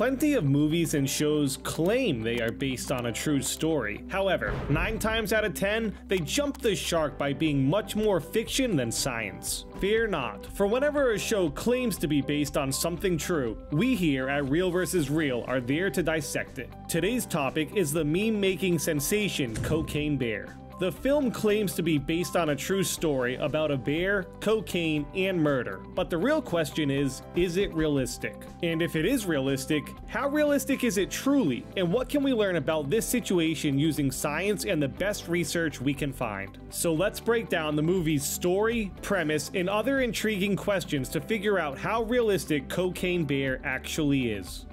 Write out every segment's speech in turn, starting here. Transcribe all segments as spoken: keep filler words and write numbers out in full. plenty of movies and shows claim they are based on a true story. However, nine times out of ten, they jump the shark by being much more fiction than science. Fear not, for whenever a show claims to be based on something true, we here at Real versus. Real are there to dissect it. Today's topic is the meme-making sensation Cocaine Bear. The film claims to be based on a true story about a bear, cocaine, and murder. But the real question is, is it realistic? And if it is realistic, how realistic is it truly? And what can we learn about this situation using science and the best research we can find? So let's break down the movie's story, premise, and other intriguing questions to figure out how realistic Cocaine Bear actually is.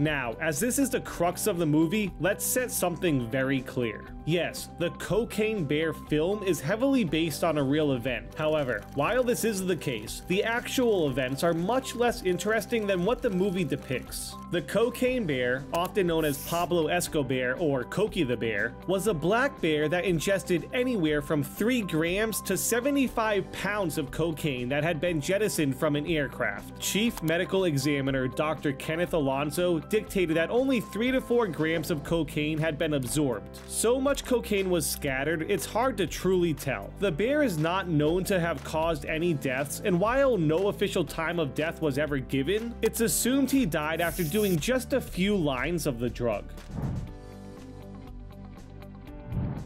Now, as this is the crux of the movie, let's set something very clear. Yes, the Cocaine Bear film is heavily based on a real event. However, while this is the case, the actual events are much less interesting than what the movie depicts. The Cocaine Bear, often known as Pablo Escobar or Cokie the Bear, was a black bear that ingested anywhere from three grams to seventy-five pounds of cocaine that had been jettisoned from an aircraft. Chief Medical Examiner Doctor Kenneth Alonso dictated that only three to four grams of cocaine had been absorbed. So much cocaine was scattered, it's hard to truly tell. The bear is not known to have caused any deaths, and while no official time of death was ever given, it's assumed he died after doing doing just a few lines of the drug.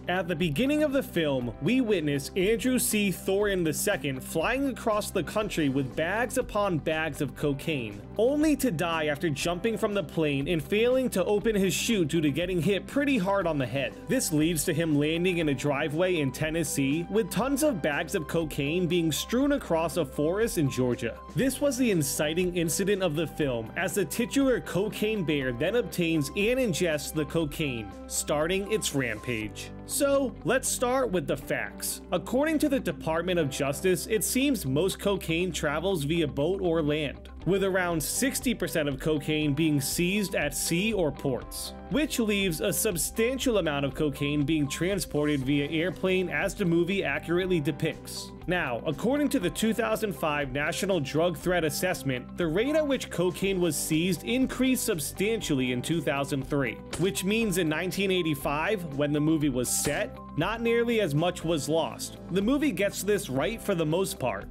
At the beginning of the film, we witness Andrew C. Thornton the second flying across the country with bags upon bags of cocaine, only to die after jumping from the plane and failing to open his chute due to getting hit pretty hard on the head. This leads to him landing in a driveway in Tennessee with tons of bags of cocaine being strewn across a forest in Georgia. This was the inciting incident of the film, as the titular Cocaine Bear then obtains and ingests the cocaine, starting its rampage. So, let's start with the facts. According to the Department of Justice, it seems most cocaine travels via boat or land, with around sixty percent of cocaine being seized at sea or ports, which leaves a substantial amount of cocaine being transported via airplane, as the movie accurately depicts. Now, according to the two thousand five National Drug Threat Assessment, the rate at which cocaine was seized increased substantially in two thousand three, which means in nineteen eighty-five, when the movie was set, not nearly as much was lost. The movie gets this right for the most part.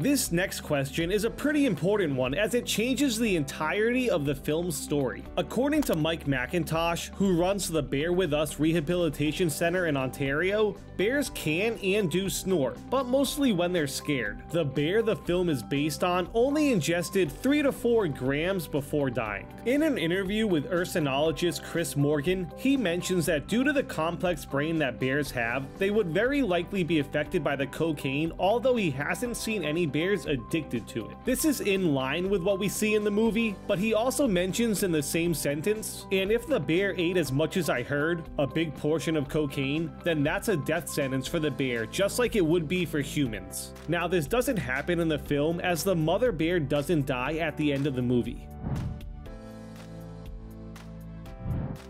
This next question is a pretty important one, as it changes the entirety of the film's story. According to Mike McIntosh, who runs the Bear With Us Rehabilitation Center in Ontario, bears can and do snort, but mostly when they're scared. The bear the film is based on only ingested three to four grams before dying. In an interview with ursinologist Chris Morgan, he mentions that due to the complex brain that bears have, they would very likely be affected by the cocaine, although he hasn't seen any bears addicted to it. This is in line with what we see in the movie, but he also mentions in the same sentence, and if the bear ate as much as I heard, a big portion of cocaine, then that's a death sentence for the bear, just like it would be for humans. Now, this doesn't happen in the film, as the mother bear doesn't die at the end of the movie.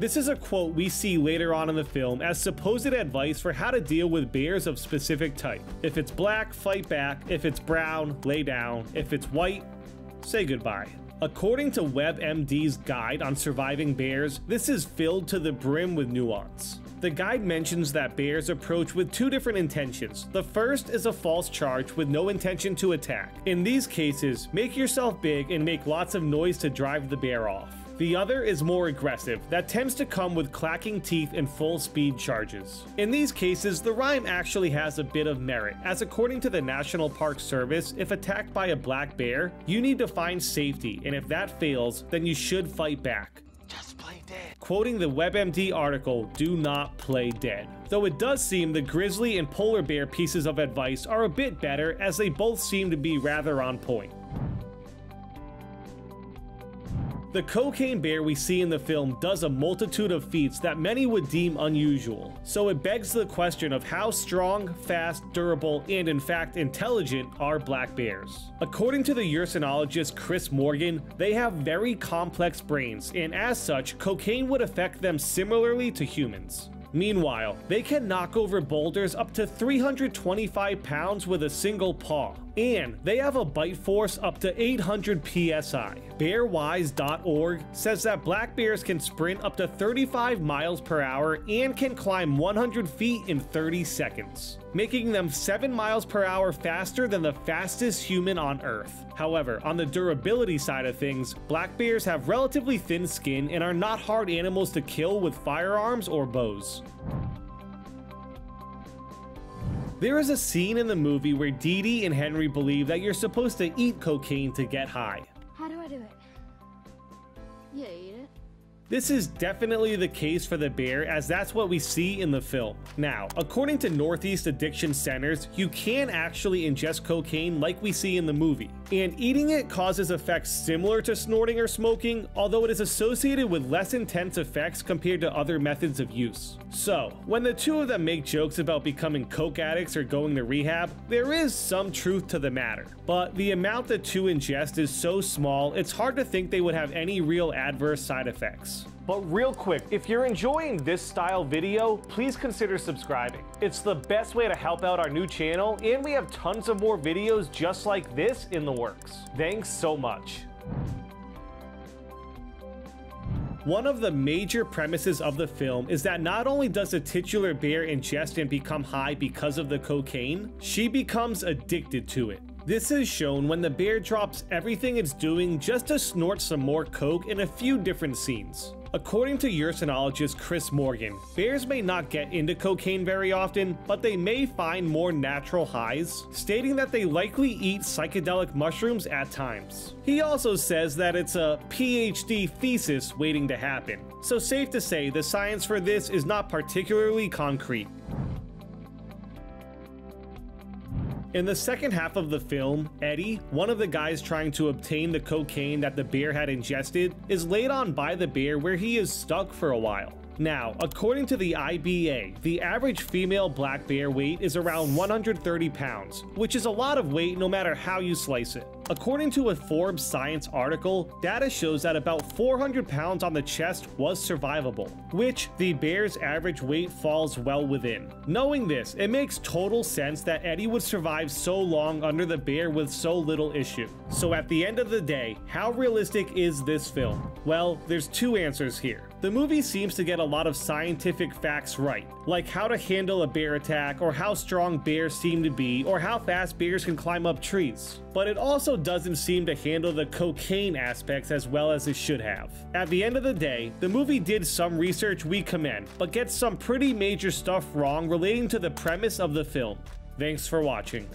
This is a quote we see later on in the film as supposed advice for how to deal with bears of specific type. If it's black, fight back. If it's brown, lay down. If it's white, say goodbye. According to WebMD's guide on surviving bears, this is filled to the brim with nuance. The guide mentions that bears approach with two different intentions. The first is a false charge with no intention to attack. In these cases, make yourself big and make lots of noise to drive the bear off. The other is more aggressive, that tends to come with clacking teeth and full speed charges. In these cases, the rhyme actually has a bit of merit, as according to the National Park Service, if attacked by a black bear, you need to find safety, and if that fails, then you should fight back. Just play dead. Quoting the WebMD article, do not play dead. Though it does seem the grizzly and polar bear pieces of advice are a bit better, as they both seem to be rather on point. The Cocaine Bear we see in the film does a multitude of feats that many would deem unusual, so it begs the question of how strong, fast, durable, and in fact intelligent are black bears. According to the ursinologist Chris Morgan, they have very complex brains, and as such, cocaine would affect them similarly to humans. Meanwhile, they can knock over boulders up to three hundred twenty-five pounds with a single paw, and they have a bite force up to eight hundred P S I. bear wise dot org says that black bears can sprint up to thirty-five miles per hour and can climb one hundred feet in thirty seconds, making them seven miles per hour faster than the fastest human on Earth. However, on the durability side of things, black bears have relatively thin skin and are not hard animals to kill with firearms or bows. There is a scene in the movie where Dee Dee and Henry believe that you're supposed to eat cocaine to get high. How do I do it? You eat it. This is definitely the case for the bear, as that's what we see in the film. Now, according to Northeast Addiction Centers, you can actually ingest cocaine like we see in the movie, and eating it causes effects similar to snorting or smoking, although it is associated with less intense effects compared to other methods of use. So, when the two of them make jokes about becoming coke addicts or going to rehab, there is some truth to the matter. But the amount the two ingest is so small, it's hard to think they would have any real adverse side effects. But real quick, if you're enjoying this style video, please consider subscribing. It's the best way to help out our new channel, and we have tons of more videos just like this in the works. Thanks so much. One of the major premises of the film is that not only does the titular bear ingest and become high because of the cocaine, she becomes addicted to it. This is shown when the bear drops everything it's doing just to snort some more coke in a few different scenes. According to ursinologist Chris Morgan, bears may not get into cocaine very often, but they may find more natural highs, stating that they likely eat psychedelic mushrooms at times. He also says that it's a P H D thesis waiting to happen, so safe to say the science for this is not particularly concrete. In the second half of the film, Eddie, one of the guys trying to obtain the cocaine that the bear had ingested, is laid on by the bear where he is stuck for a while. Now, according to the I B A, the average female black bear weight is around one hundred thirty pounds, which is a lot of weight no matter how you slice it. According to a Forbes Science article, data shows that about four hundred pounds on the chest was survivable, which the bear's average weight falls well within. Knowing this, it makes total sense that Eddie would survive so long under the bear with so little issue. So at the end of the day, how realistic is this film? Well, there's two answers here. The movie seems to get a lot of scientific facts right, like how to handle a bear attack, or how strong bears seem to be, or how fast bears can climb up trees. But it also doesn't seem to handle the cocaine aspects as well as it should have. At the end of the day, the movie did some research we commend, but gets some pretty major stuff wrong relating to the premise of the film. Thanks for watching.